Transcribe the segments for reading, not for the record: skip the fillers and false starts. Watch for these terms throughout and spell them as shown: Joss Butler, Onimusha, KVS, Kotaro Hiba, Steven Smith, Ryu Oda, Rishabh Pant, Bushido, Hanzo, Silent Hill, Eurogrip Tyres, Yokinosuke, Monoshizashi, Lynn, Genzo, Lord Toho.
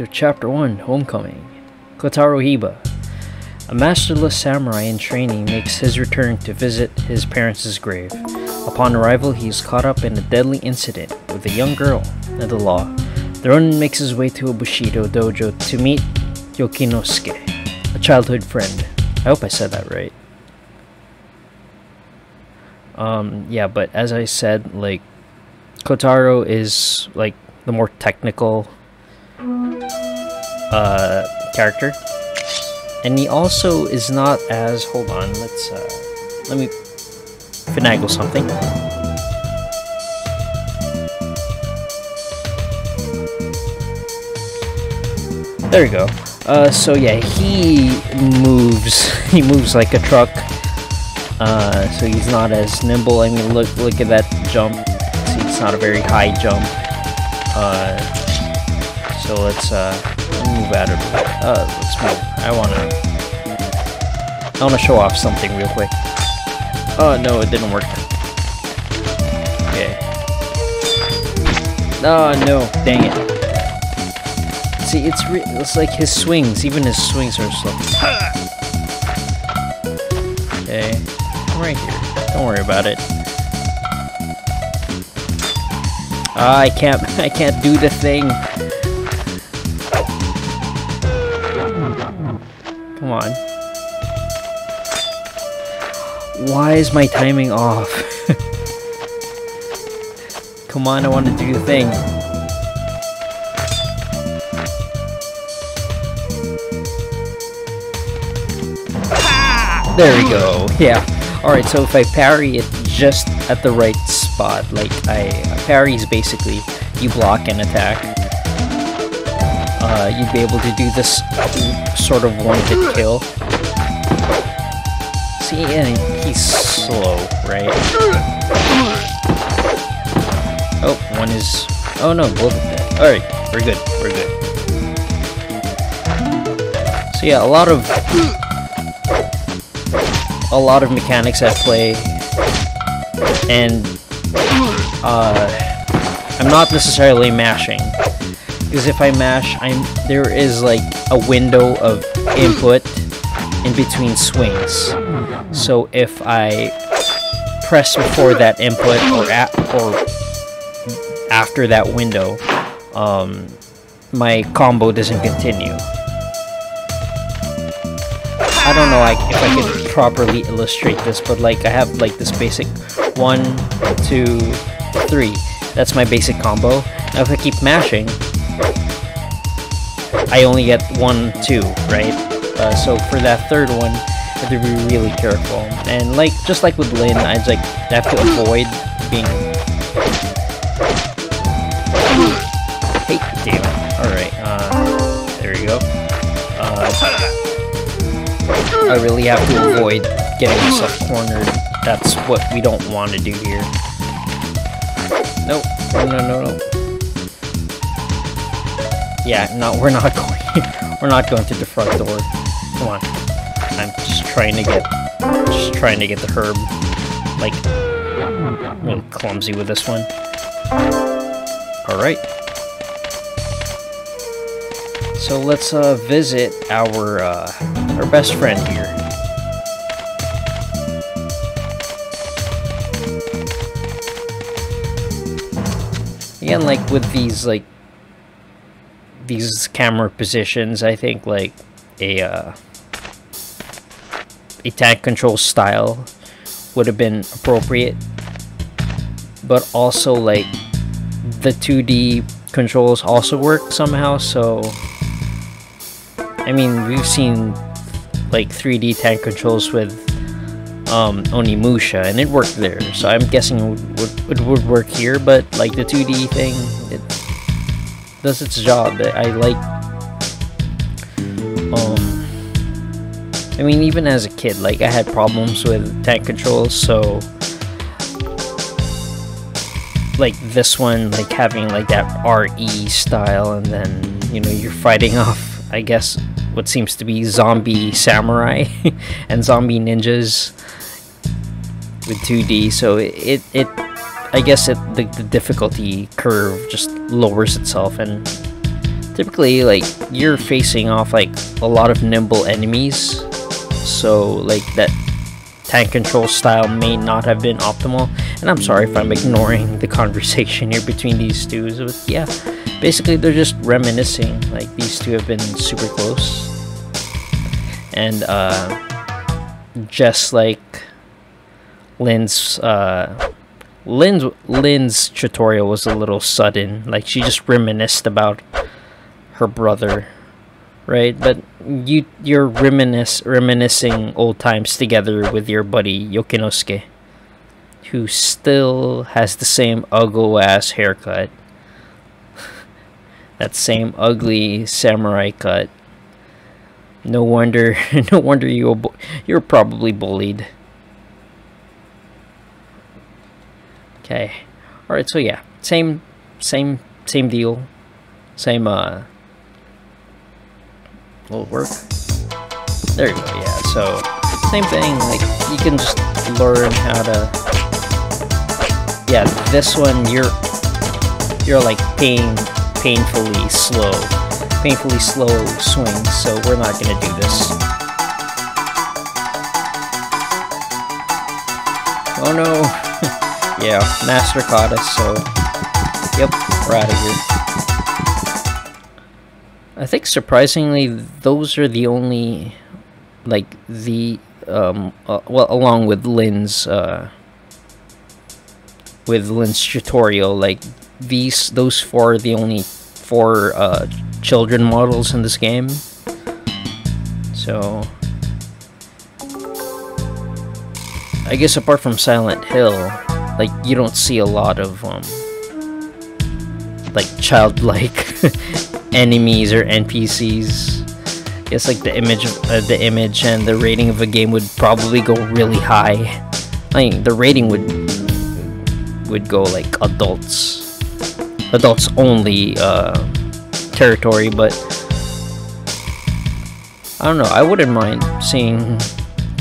to Chapter 1, Homecoming. Kotaro Hiba, a masterless samurai in training, makes his return to visit his parents' grave. Upon arrival, he is caught up in a deadly incident with a young girl and the law. The Ronin makes his way to a Bushido dojo to meet Yokinosuke, a childhood friend. I hope I said that right. Yeah, but as I said, like, Kotaro is, like, the more technical character, and he also is not as, hold on, let's, let me finagle something. There we go. So yeah, he moves like a truck. So he's not as nimble. I mean, look at that jump. See, it's not a very high jump. So let's move out of. Let's move. I wanna show off something real quick. Oh no, it didn't work. Okay. Oh no, dang it. See, it's like his swings. Even his swings are slow. Okay. Right here. Don't worry about it. I can't do the thing. Come on. Why is my timing off? Come on, I want to do the thing. There we go. Yeah. Alright, so if I parry it just at the right spot, like parry is basically you block and attack. You'd be able to do this sort of one-hit kill. See, and he's slow, right? Oh, one is... Oh no, both of them. Alright, we're good, we're good. So yeah, a lot of mechanics at play, and I'm not necessarily mashing, because if I mash, there is like a window of input in between swings. So if I press before that input or after that window, my combo doesn't continue. I don't know, like, if I could properly illustrate this, but like I have like this basic 1, 2, 3. That's my basic combo. Now if I keep mashing, I only get 1, 2, right? So for that third one, I have to be really careful. And like just like with Lin, I like have to avoid being. Hey, damn it! All right, there we go. I really have to avoid getting myself cornered. That's what we don't want to do here. Nope. No. Yeah, no, we're not going to the front door. Come on. I'm just trying to get the herb. Like, really clumsy with this one. Alright. So let's visit our best friend here. Again, like with these camera positions, I think like a tag control style would have been appropriate, but also like the 2D controls also work somehow. So I mean, we've seen like 3D tank controls with Onimusha, and it worked there. So I'm guessing it would work here, but like the 2D thing, it does its job. I like. I mean, even as a kid, like I had problems with tank controls, so like this one, like having like that RE style, and then you know you're fighting off, I guess, what seems to be zombie samurai and zombie ninjas with 2D. So it I guess the difficulty curve just lowers itself, and typically, like, you're facing off, like, a lot of nimble enemies, so, like, that tank control style may not have been optimal. And I'm sorry if I'm ignoring the conversation here between these two, but yeah, basically they're just reminiscing, like, these two have been super close. And, just like Lynn's tutorial was a little sudden, like she just reminisced about her brother, right? But you're reminiscing old times together with your buddy Yokinosuke, who still has the same ugly ass haircut, that same ugly samurai cut. No wonder you're probably bullied. Okay, all right. So yeah, same deal, same. Will it work? There you go. Yeah. So same thing. Like you can just learn how to. Yeah, this one you're like painfully slow swing, so we're not going to do this. Oh no! Yeah, Master caught us, so... Yep, we're out of here. I think, surprisingly, those are the only... Like, the... well, along with Lynn's... with Lynn's tutorial, like, those four are the only four, children models in this game. So I guess apart from Silent Hill, like, you don't see a lot of like childlike enemies or NPCs. I guess like the image and the rating of a game would probably go really high. I mean, the rating would go like adults only territory, but I don't know, I wouldn't mind seeing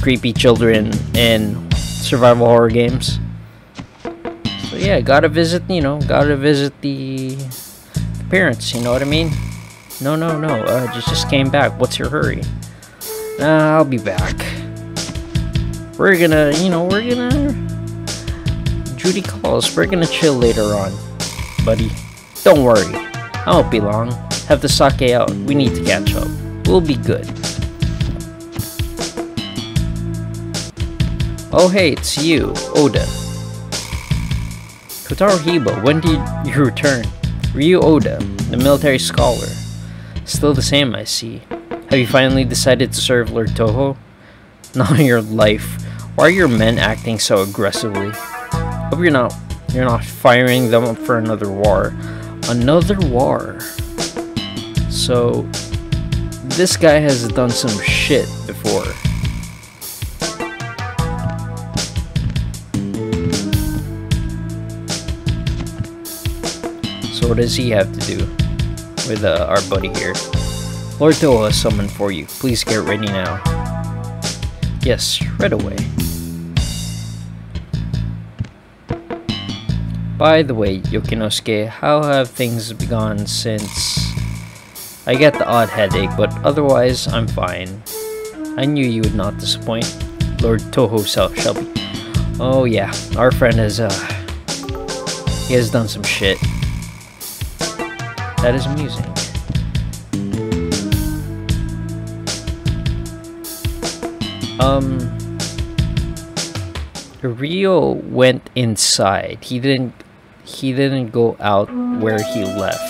creepy children in survival horror games. So yeah, gotta visit the parents, you know what I mean? No, just came back, what's your hurry? Nah, I'll be back. We're gonna Judy calls, we're gonna chill later on, buddy. Don't worry, I won't be long. Have the sake out. We need to catch up. We'll be good. Oh hey, it's you, Oda. Kotaro Hiba, when did you return? Ryu Oda, the military scholar. Still the same, I see. Have you finally decided to serve Lord Toho? Not on your life. Why are your men acting so aggressively? Hope you're not firing them up for another war. Another war. So this guy has done some shit before. So what does he have to do with our buddy here? Lord Toho has summoned for you. Please get ready now. Yes, right away. By the way, Yokinosuke, how have things gone since... I get the odd headache, but otherwise, I'm fine. I knew you would not disappoint. Lord Toho shall be... Oh yeah, our friend has, he has done some shit. That is amusing. Ryo went inside. He didn't go out where he left.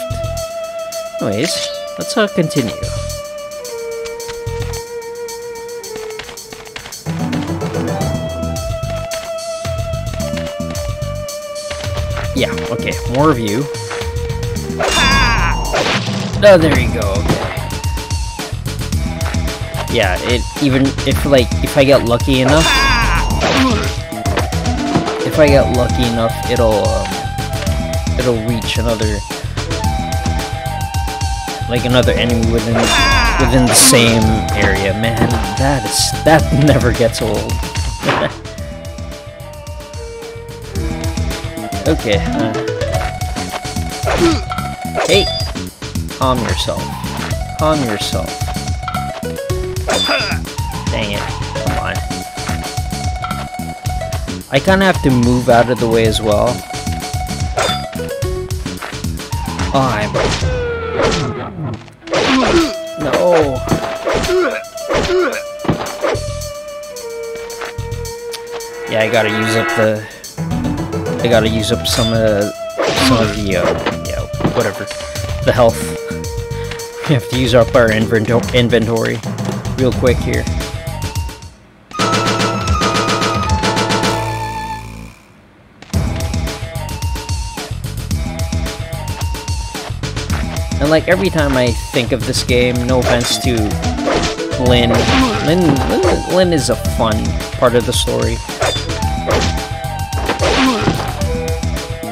Anyways, let's continue. Yeah, okay, more of you. Ah! Oh, there you go, okay. Yeah, if I get lucky enough... If I get lucky enough, it'll reach another... Like another enemy within the same area. Man, that never gets old. Okay. Hey, Calm yourself. Calm yourself. Dang it. Come on. I kind of have to move out of the way as well. Oh, I'm... No. Yeah, I gotta use up the... I gotta use up the health. We have to use up our inventory real quick here. And like every time I think of this game, no offense to Lynn is a fun part of the story.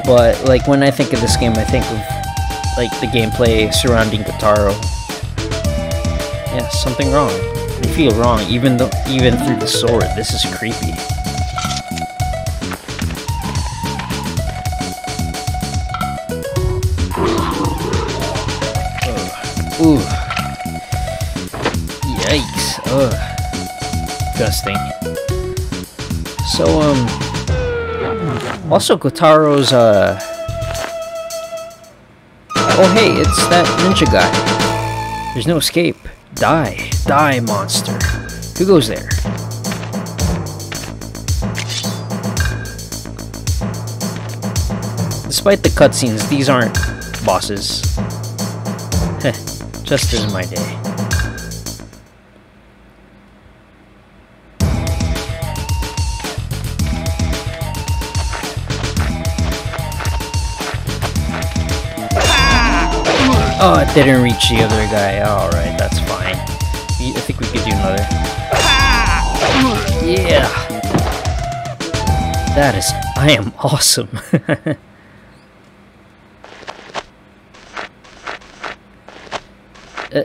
But like when I think of this game, I think of like the gameplay surrounding Kotaro. Yeah, something wrong. I feel wrong, even through the sword. This is creepy. Ooh. Yikes. Ugh. Disgusting. So also, Kotaro's, oh hey, it's that ninja guy. There's no escape. Die. Die, monster. Who goes there? Despite the cutscenes, these aren't bosses. Heh, just as my day. Oh, it didn't reach the other guy. Alright, that's fine. I think we could do another. Yeah! That is... I am awesome.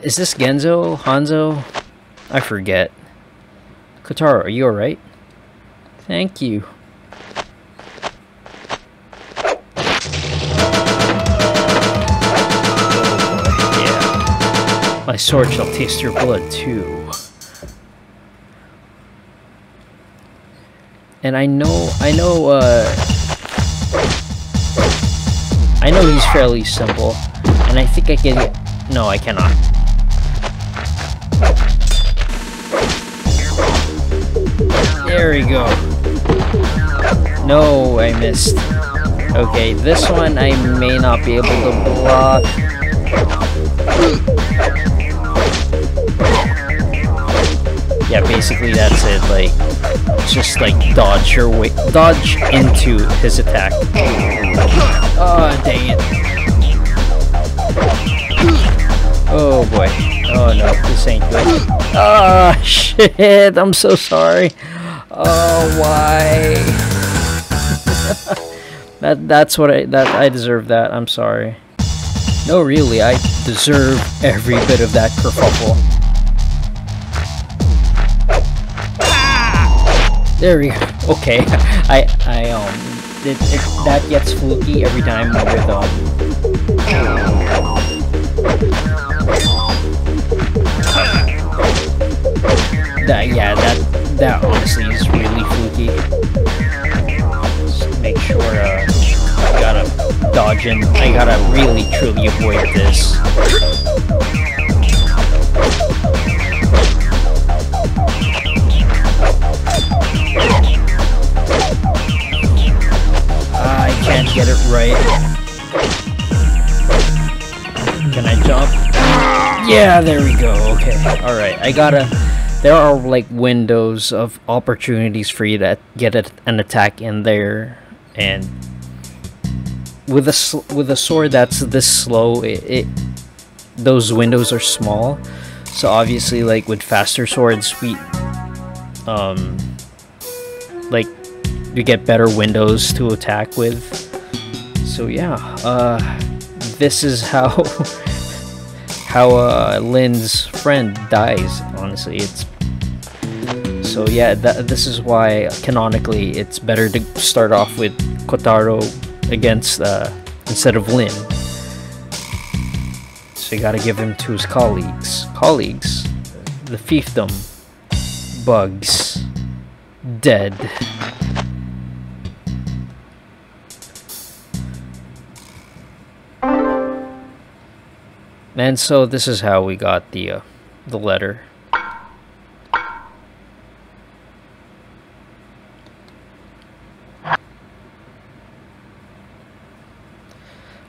Is this Genzo? Hanzo? I forget. Kotaro, are you alright? Thank you. My sword shall taste your blood, too. And I know he's fairly simple. And I think I can... No, I cannot. There we go. No, I missed. Okay, this one I may not be able to block. Yeah, basically that's it, like, just, like, dodge your way, dodge into his attack. Oh, dang it. Oh, boy. Oh, no, this ain't good. Oh, shit, I'm so sorry. Oh, why? I deserve that, I'm sorry. No, really, I deserve every bit of that kerfuffle. There we go. Okay, that gets fluky every time with that honestly is really fluky. Just make sure I gotta dodge in. I gotta really truly avoid this. Can't get it right. Can I jump? Yeah, there we go. Okay. Alright, I gotta... There are, like, windows of opportunities for you to get an attack in there. And... With a sword that's this slow, those windows are small. So, obviously, like, with faster swords, we... Like... You get better windows to attack with. So yeah, this is how Lynn's friend dies. Honestly, it's so yeah. This is why canonically it's better to start off with Kotaro against instead of Lynn. they gotta give him to his colleagues. Colleagues? The fiefdom. Bugs. Dead. And so this is how we got the letter.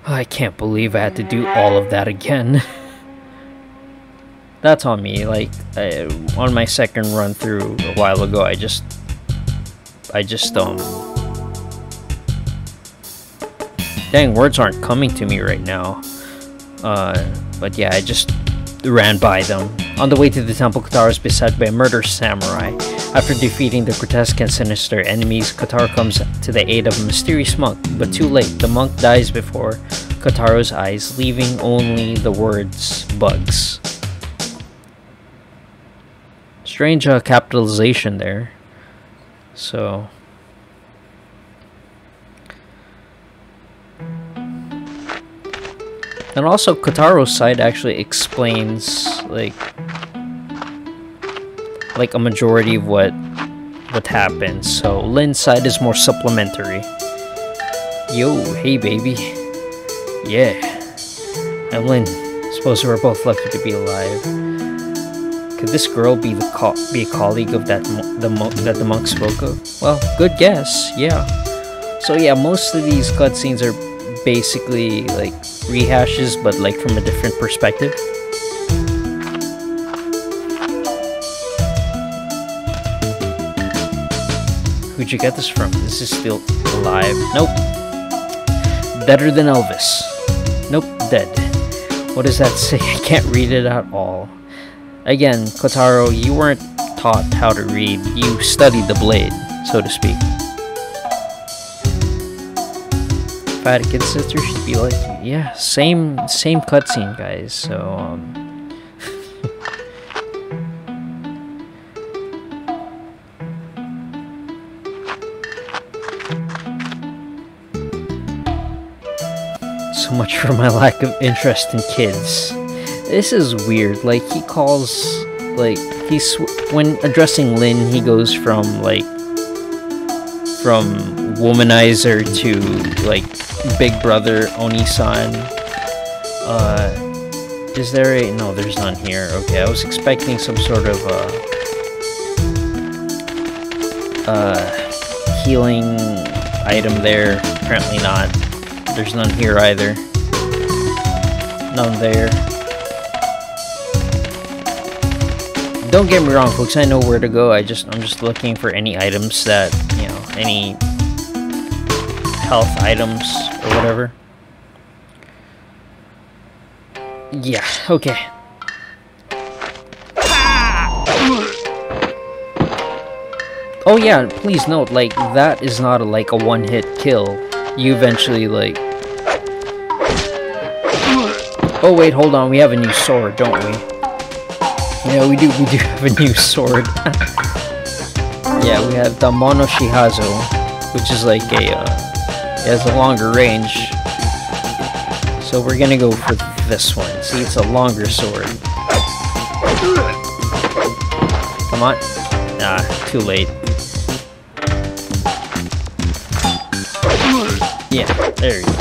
I can't believe I had to do all of that again. That's on me. Like, on my second run through a while ago, I just dang, words aren't coming to me right now. But yeah, I just ran by them. On the way to the temple, Kotaro is beset by a murderous samurai. After defeating the grotesque and sinister enemies, Kotaro comes to the aid of a mysterious monk, but too late. The monk dies before Kotaro's eyes, leaving only the words, bugs. Strange capitalization there. So... and also, Kotaro's side actually explains, like a majority of what happens. So, Lin's side is more supplementary. Yo, hey baby. Yeah. I'm Lin. Suppose we're both lucky to be alive. Could this girl be a colleague of that the monk spoke of? Well, good guess, yeah. So yeah, most of these cutscenes are basically, like, rehashes, but, like, from a different perspective. Who'd you get this from? This is still alive. Nope. Better than Elvis. Nope, dead. What does that say? I can't read it at all. Again, Kotaro, you weren't taught how to read. You studied the blade, so to speak. If I had a kid sister, she'd be like, yeah, same cutscene, guys. So so much for my lack of interest in kids. This is weird. Like, he calls, like, when addressing Lin, he goes from from womanizer to like Big Brother Oni-san. Is there a... no, there's none here. Okay, I was expecting some sort of healing item there. Apparently not. There's none here either. None there. Don't get me wrong, folks, I know where to go. I'm just looking for any items that, you know, any health items or whatever. Yeah, okay. Oh yeah, please note, like, that is not a one-hit kill. You eventually, like... oh wait, hold on, we have a new sword, don't we? Yeah, we do have a new sword. Yeah, we have the Monoshizashi, which is like a... it has a longer range, so we're gonna go for this one. See, it's a longer sword. Come on. Nah, too late. Yeah, there you go.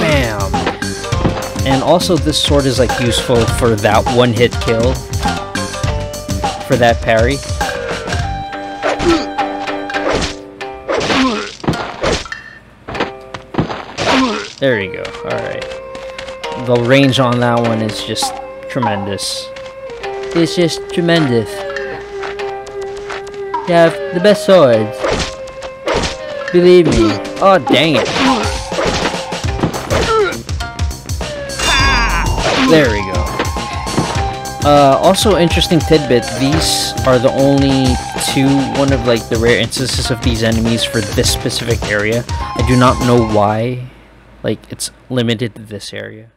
Bam! And also this sword is like useful for that one-hit kill. For that parry. There you go, alright. The range on that one is just tremendous. It's just tremendous. You have the best swords. Believe me. Oh, dang it. There we go. Also, interesting tidbit, these are the only one of, like, the rare instances of these enemies for this specific area. I do not know why, like, it's limited to this area.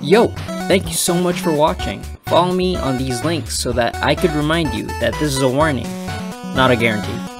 Yo, thank you so much for watching. Follow me on these links so that I could remind you that this is a warning, not a guarantee.